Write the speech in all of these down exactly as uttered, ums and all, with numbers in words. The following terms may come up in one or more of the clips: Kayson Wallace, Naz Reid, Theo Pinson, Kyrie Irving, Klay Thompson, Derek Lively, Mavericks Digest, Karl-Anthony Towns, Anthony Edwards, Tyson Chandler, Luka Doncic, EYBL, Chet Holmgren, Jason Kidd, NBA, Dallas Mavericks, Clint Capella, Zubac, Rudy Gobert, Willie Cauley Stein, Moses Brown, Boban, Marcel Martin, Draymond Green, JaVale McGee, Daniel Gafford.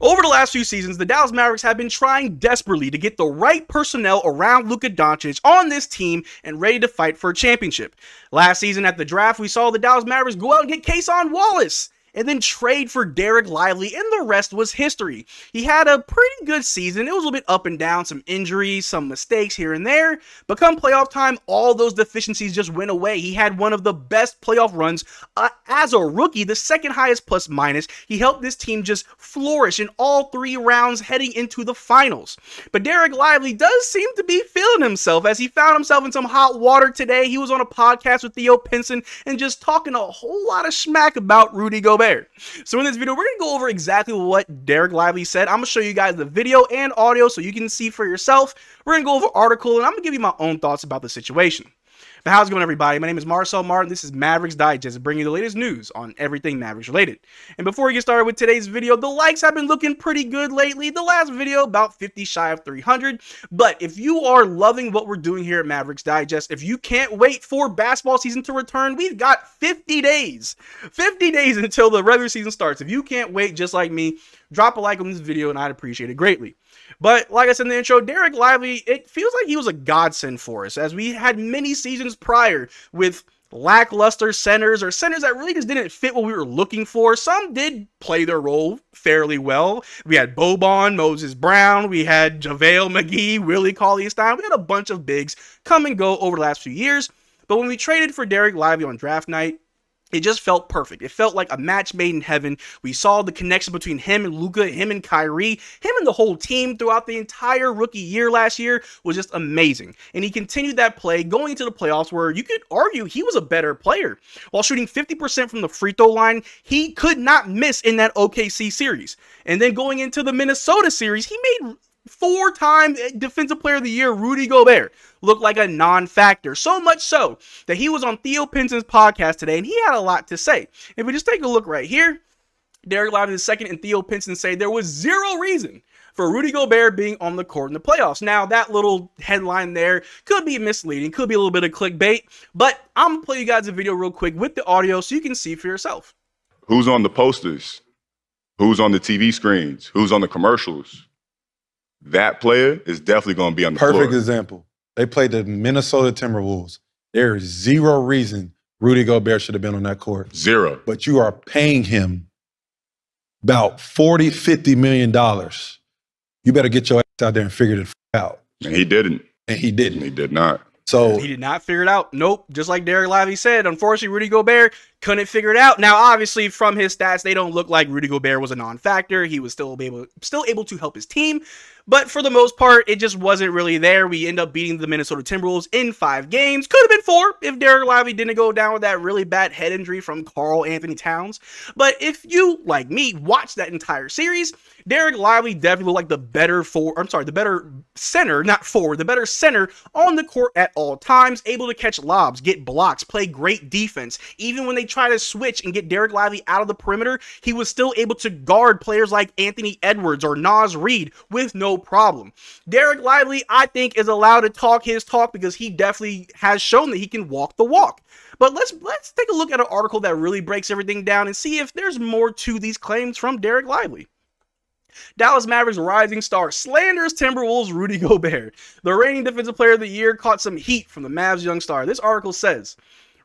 Over the last few seasons, the Dallas Mavericks have been trying desperately to get the right personnel around Luka Doncic on this team and ready to fight for a championship. Last season at the draft, we saw the Dallas Mavericks go out and get Kayson Wallace and then trade for Derek Lively, and the rest was history. He had a pretty good season. It was a little bit up and down, some injuries, some mistakes here and there, but come playoff time, all those deficiencies just went away. He had one of the best playoff runs uh, as a rookie, the second highest plus minus. He helped this team just flourish in all three rounds heading into the finals. But Derek Lively does seem to be feeling himself, as he found himself in some hot water today. He was on a podcast with Theo Pinson and just talking a whole lot of schmack about Rudy Gobert. So in this video, we're going to go over exactly what Derek Lively said. I'm going to show you guys the video and audio so you can see for yourself. We're going to go over an article, and I'm going to give you my own thoughts about the situation. But how's it going, everybody? My name is Marcel Martin. This is Mavericks Digest, bringing you the latest news on everything Mavericks related. And before we get started with today's video, the likes have been looking pretty good lately. The last video, about fifty shy of three hundred. But if you are loving what we're doing here at Mavericks Digest, if you can't wait for basketball season to return, we've got fifty days. fifty days until the regular season starts. If you can't wait, just like me, drop a like on this video, and I'd appreciate it greatly. But like I said in the intro, Derek Lively, it feels like he was a godsend for us, as we had many seasons prior with lackluster centers, or centers that really just didn't fit what we were looking for. Some did play their role fairly well. We had Boban, Moses Brown, we had JaVale McGee, Willie Cauley Stein. We had a bunch of bigs come and go over the last few years. But when we traded for Derek Lively on draft night, it just felt perfect. It felt like a match made in heaven. We saw the connection between him and Luka, him and Kyrie, him and the whole team throughout the entire rookie year last year was just amazing. And he continued that play going into the playoffs, where you could argue he was a better player. While shooting fifty percent from the free throw line, he could not miss in that O K C series. And then going into the Minnesota series, he made four-time Defensive Player of the Year Rudy Gobert looked like a non-factor, so much so that he was on Theo Pinson's podcast today, and he had a lot to say. If we just take a look right here, Derek Lively the second and Theo Pinson say there was zero reason for Rudy Gobert being on the court in the playoffs. Now, that little headline there could be misleading, could be a little bit of clickbait, but I'm going to play you guys a video real quick with the audio so you can see for yourself. Who's on the posters? Who's on the T V screens? Who's on the commercials? That player is definitely going to be on the floor. Perfect example. They played the Minnesota Timberwolves. There is zero reason Rudy Gobert should have been on that court. Zero. But you are paying him about forty, fifty million dollars. You better get your ass out there and figure it out. And he didn't. And he didn't. He did not. So he did not figure it out. Nope. Just like Derek Lively said, unfortunately, Rudy Gobert couldn't figure it out. Now, obviously, from his stats, they don't look like Rudy Gobert was a non-factor. He was still able, still able to help his team. But for the most part, it just wasn't really there. We end up beating the Minnesota Timberwolves in five games. Could have been four if Derek Lively didn't go down with that really bad head injury from Karl-Anthony Towns. But if you, like me, watch that entire series, Derek Lively definitely looked like the better forward, I'm sorry, the better center, not forward, the better center on the court at all times, able to catch lobs, get blocks, play great defense. Even when they try to switch and get Derek Lively out of the perimeter, he was still able to guard players like Anthony Edwards or Naz Reid with no problem. Derek Lively, I think, is allowed to talk his talk because he definitely has shown that he can walk the walk. But let's let's take a look at an article that really breaks everything down and see if there's more to these claims from Derek Lively. Dallas Mavericks rising star slanders Timberwolves Rudy Gobert. The reigning Defensive Player of the Year caught some heat from the Mavs young star. This article says,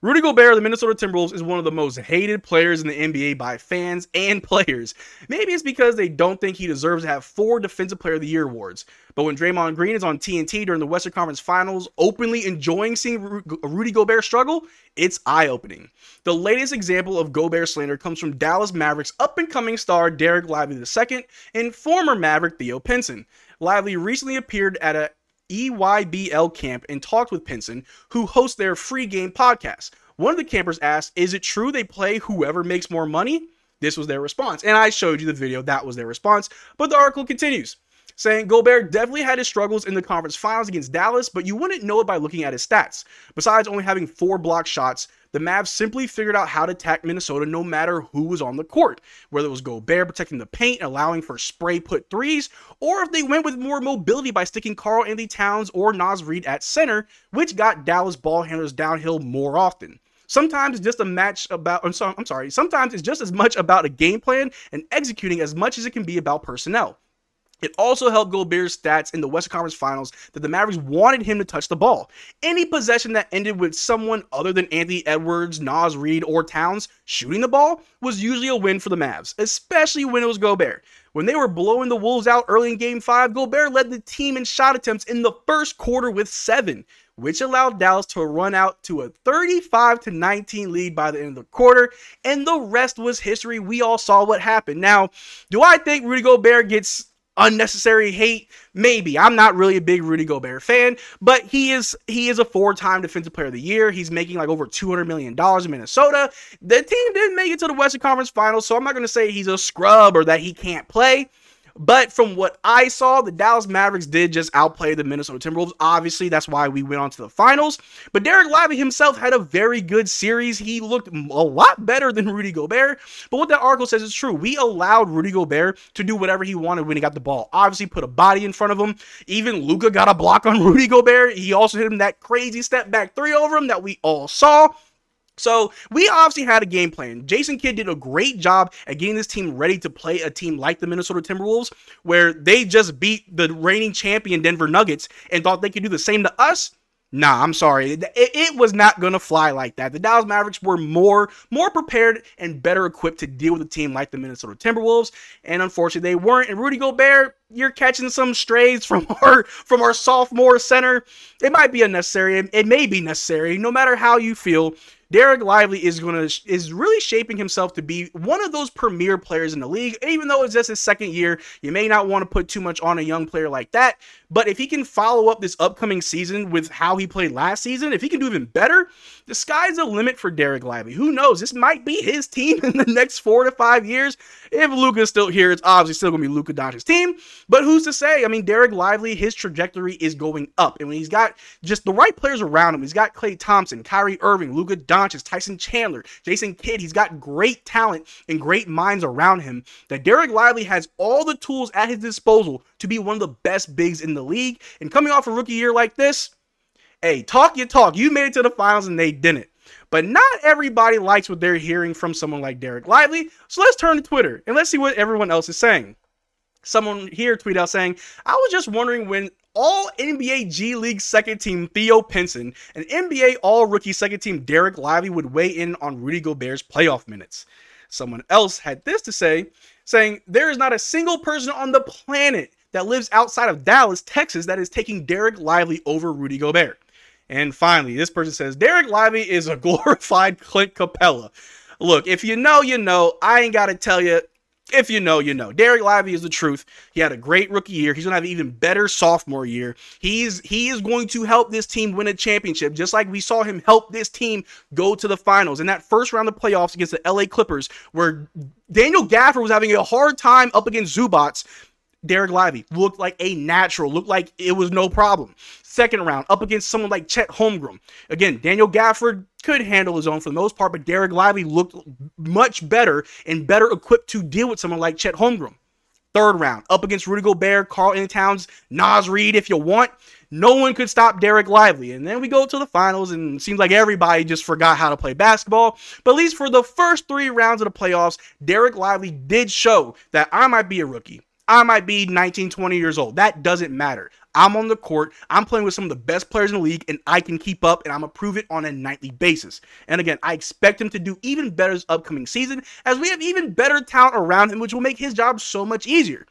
Rudy Gobert of the Minnesota Timberwolves is one of the most hated players in the N B A by fans and players. Maybe it's because they don't think he deserves to have four Defensive Player of the Year awards. But when Draymond Green is on T N T during the Western Conference Finals, openly enjoying seeing Rudy Gobert struggle, it's eye-opening. The latest example of Gobert slander comes from Dallas Mavericks up-and-coming star Derek Lively the second and former Maverick Theo Pinson. Lively recently appeared at a E Y B L camp and talked with Pinson, who hosts their free game podcast. One of the campers asked, is it true they play whoever makes more money? This was their response. And I showed you the video. That was their response. But the article continues, saying Gobert definitely had his struggles in the conference finals against Dallas, but you wouldn't know it by looking at his stats. Besides only having four block shots, the Mavs simply figured out how to attack Minnesota no matter who was on the court, whether it was Gobert protecting the paint, allowing for spray put threes, or if they went with more mobility by sticking Karl-Anthony Towns or Naz Reid at center, which got Dallas ball handlers downhill more often. Sometimes it's just a match about, I'm sorry, I'm sorry, sometimes it's just as much about a game plan and executing as much as it can be about personnel. It also helped Gobert's stats in the Western Conference Finals that the Mavericks wanted him to touch the ball. Any possession that ended with someone other than Anthony Edwards, Naz Reid, or Towns shooting the ball was usually a win for the Mavs, especially when it was Gobert. When they were blowing the Wolves out early in Game five, Gobert led the team in shot attempts in the first quarter with seven, which allowed Dallas to run out to a thirty-five to nineteen lead by the end of the quarter, and the rest was history. We all saw what happened. Now, do I think Rudy Gobert gets unnecessary hate? Maybe. I'm not really a big Rudy Gobert fan, but he is he is a four-time Defensive Player of the Year. He's making like over two hundred million dollars in Minnesota. The team didn't make it to the Western Conference Finals, so I'm not going to say he's a scrub or that he can't play. But from what I saw, the Dallas Mavericks did just outplay the Minnesota Timberwolves. Obviously, that's why we went on to the finals. But Derek Lively himself had a very good series. He looked a lot better than Rudy Gobert. But what that article says is true. We allowed Rudy Gobert to do whatever he wanted when he got the ball. Obviously, put a body in front of him. Even Luka got a block on Rudy Gobert. He also hit him that crazy step back three over him that we all saw. So we obviously had a game plan. Jason Kidd did a great job at getting this team ready to play a team like the Minnesota Timberwolves, where they just beat the reigning champion Denver Nuggets and thought they could do the same to us. Nah, I'm sorry. It, it was not going to fly like that. The Dallas Mavericks were more, more prepared and better equipped to deal with a team like the Minnesota Timberwolves, and unfortunately they weren't. And Rudy Gobert, you're catching some strays from our from our sophomore center. It might be unnecessary. It may be necessary. No matter how you feel, Derek Lively is gonna is really shaping himself to be one of those premier players in the league. Even though it's just his second year, you may not want to put too much on a young player like that. But if he can follow up this upcoming season with how he played last season, if he can do even better, the sky's the limit for Derek Lively. Who knows? This might be his team in the next four to five years. If Luka's still here, it's obviously still gonna be Luka Doncic's team. But who's to say? I mean, Derek Lively, his trajectory is going up. And when he's got just the right players around him, he's got Klay Thompson, Kyrie Irving, Luka Doncic, Tyson Chandler, Jason Kidd. He's got great talent and great minds around him. That Derek Lively has all the tools at his disposal to be one of the best bigs in the league. And coming off a rookie year like this, hey, talk your talk. You made it to the finals and they didn't. But not everybody likes what they're hearing from someone like Derek Lively. So let's turn to Twitter and let's see what everyone else is saying. Someone here tweeted out saying, I was just wondering when all N B A G League second team Theo Pinson and N B A all rookie second team Derek Lively would weigh in on Rudy Gobert's playoff minutes. Someone else had this to say, saying, there is not a single person on the planet that lives outside of Dallas, Texas, that is taking Derek Lively over Rudy Gobert. And finally, this person says, Derek Lively is a glorified Clint Capella. Look, if you know, you know. I ain't got to tell you. If you know, you know. Derek Lively is the truth. He had a great rookie year. He's going to have an even better sophomore year. He's, he is going to help this team win a championship, just like we saw him help this team go to the finals in that first round of playoffs against the L A Clippers, where Daniel Gafford was having a hard time up against Zubac. Derek Lively looked like a natural, looked like it was no problem. Second round, up against someone like Chet Holmgren. Again, Daniel Gafford could handle his own for the most part, but Derek Lively looked much better and better equipped to deal with someone like Chet Holmgren. Third round, up against Rudy Gobert, Karl-Anthony Towns, Naz Reid, if you want. No one could stop Derek Lively. And then we go to the finals, and it seems like everybody just forgot how to play basketball. But at least for the first three rounds of the playoffs, Derek Lively did show that I might be a rookie. I might be nineteen, twenty years old. That doesn't matter. I'm on the court. I'm playing with some of the best players in the league, and I can keep up, and I'm going to prove it on a nightly basis. And again, I expect him to do even better this upcoming season, as we have even better talent around him, which will make his job so much easier.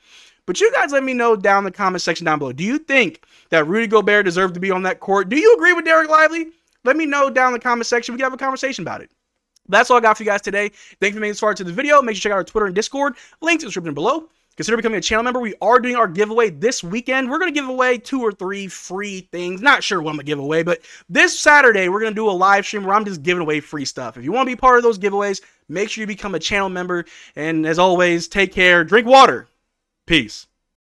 But you guys let me know down in the comment section down below. Do you think that Rudy Gobert deserved to be on that court? Do you agree with Derek Lively? Let me know down in the comment section. We can have a conversation about it. That's all I got for you guys today. Thank you for making this far to the video. Make sure you check out our Twitter and Discord. Links in the description below. Consider becoming a channel member. We are doing our giveaway this weekend. We're going to give away two or three free things. Not sure what I'm going to give away, but this Saturday, we're going to do a live stream where I'm just giving away free stuff. If you want to be part of those giveaways, make sure you become a channel member. And as always, take care. Drink water. Peace.